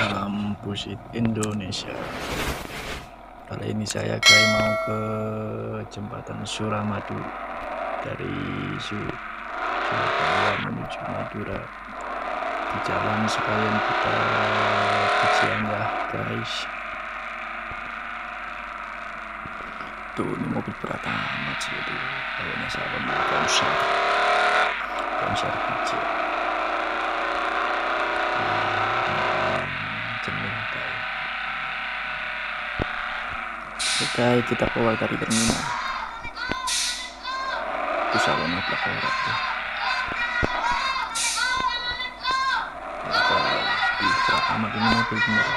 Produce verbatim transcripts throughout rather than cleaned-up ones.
Salam Pushit Indonesia. Kali ini saya kayak mau ke jembatan Suramadu dari Surabaya menuju Madura. Di jalan sekalian kita kecian ya guys. Tuh ini mobil berat amat sih itu. Kayaknya saya mau konser, konser kecil. Oke, kita keluar dari terminal. Itu salonnya belakang tuh. Kita amat ini mobil beneran.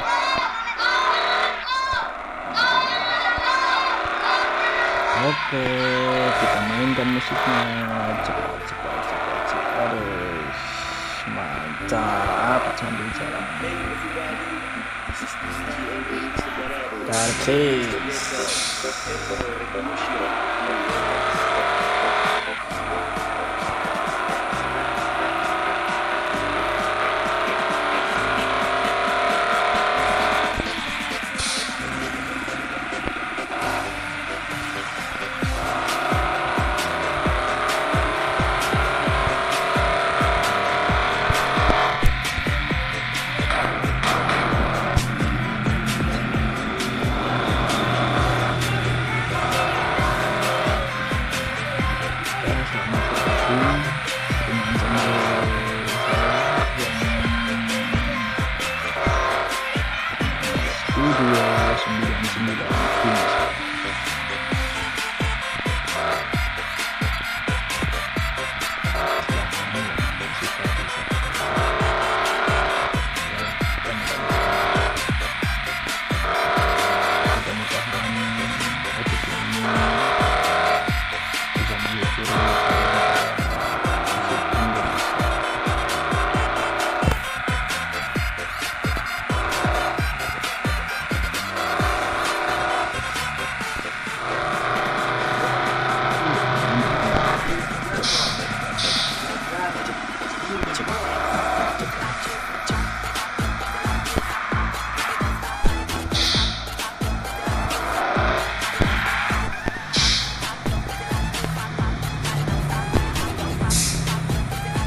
Oke, kita mainkan musiknya. Cepat, cepat, cepat, cepat. Mantap, sambil jalan. Target.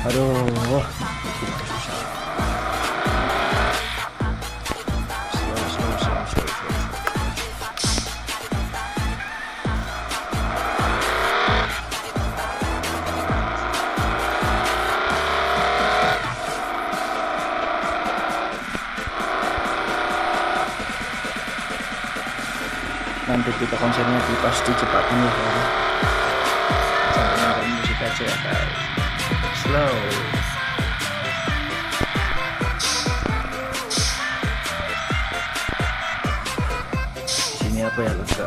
Aduh, nanti kita konsernya di pasti cepatin ya, jangan main musik aja ya guys. Slow. Sini apa ya lega.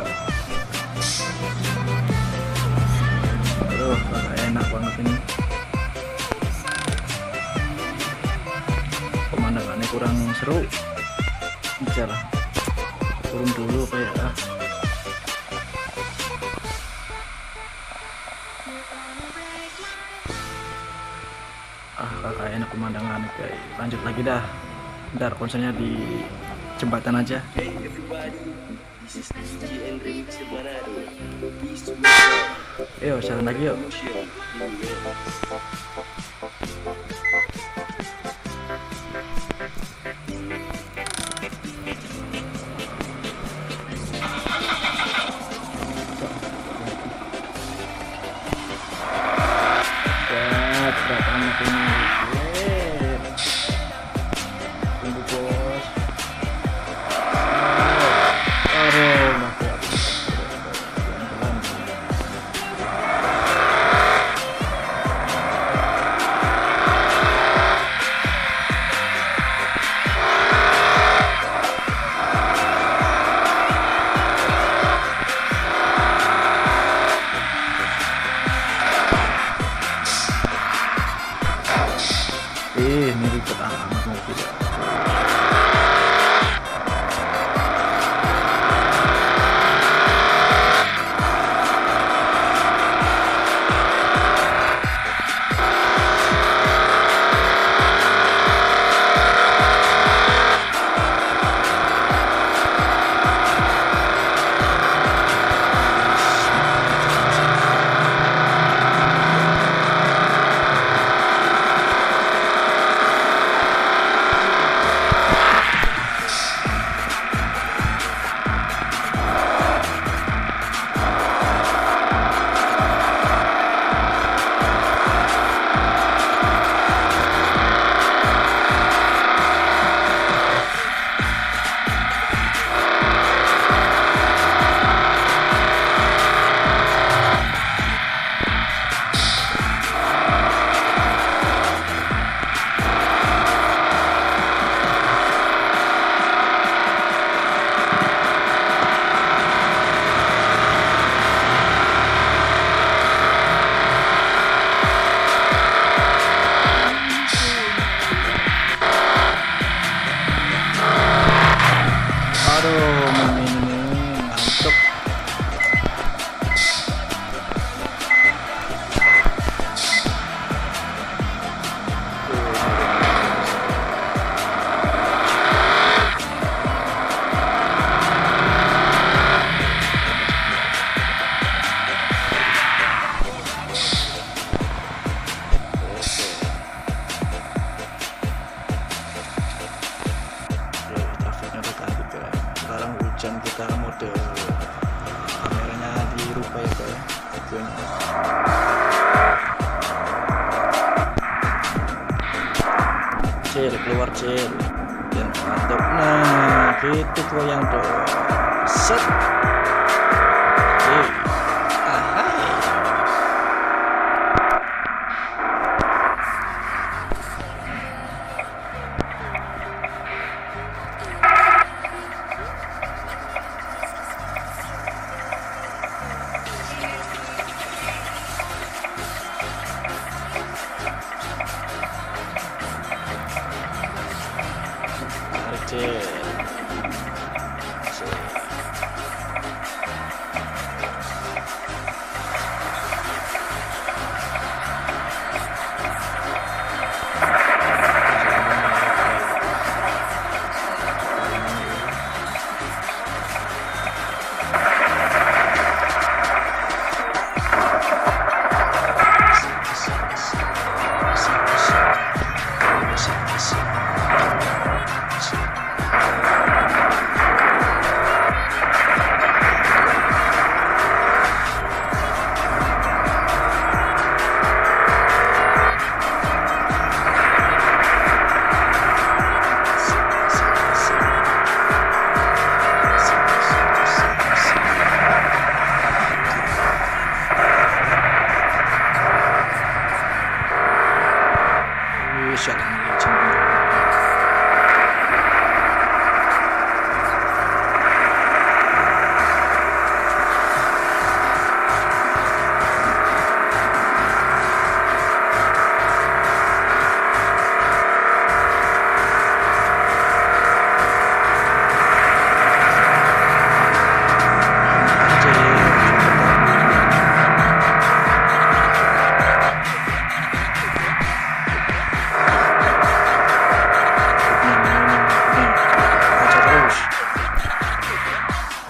Aduh, enak banget ini. Pemandangannya kurang seru. Bicara. Turun dulu kayak ah. Kakak enak pemandangan guys. Lanjut lagi dah. Ntar konsernya di jembatan aja. Hey yo, jalan lagi yuk. Ini ribet amat mobil. mainnya mantap. Dan kita mode kameranya dirubah ya Pak ya, videonya cel keluar cel dan mantap. Nah gitu goyang dong set.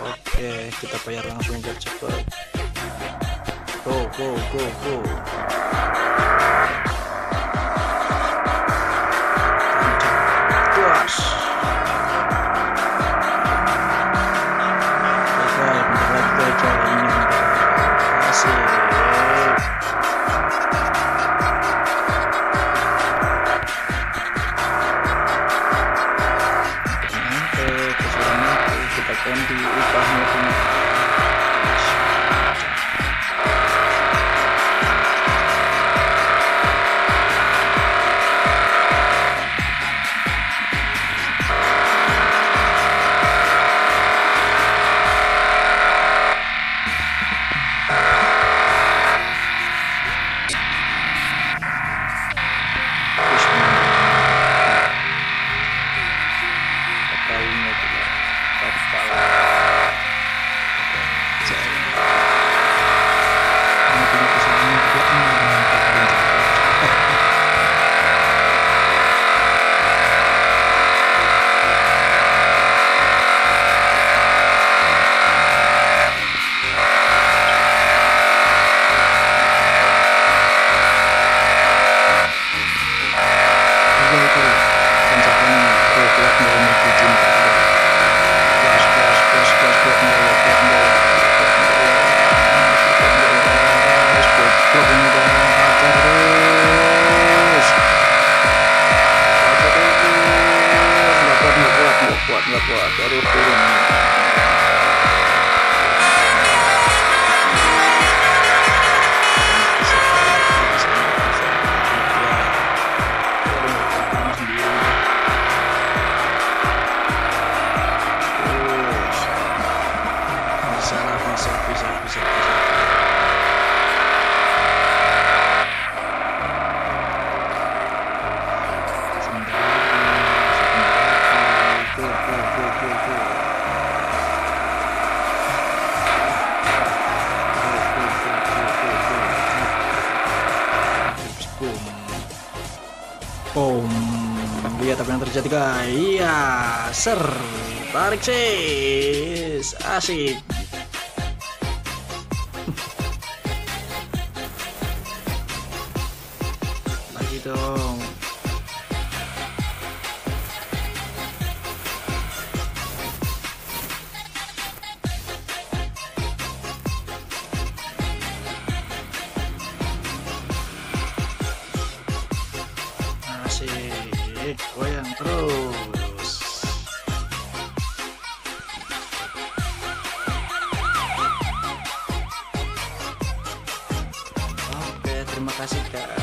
Oke. Kita bayar langsung biar cepat. Go go go go. Tuas. Baik, baik, baik, kali ini masih. Dan diubahnya punya Go, go, go, go, go. tiga tiga iya ser tarik sis asik. Lagi dong. Goyang terus. Oke, terima kasih kak.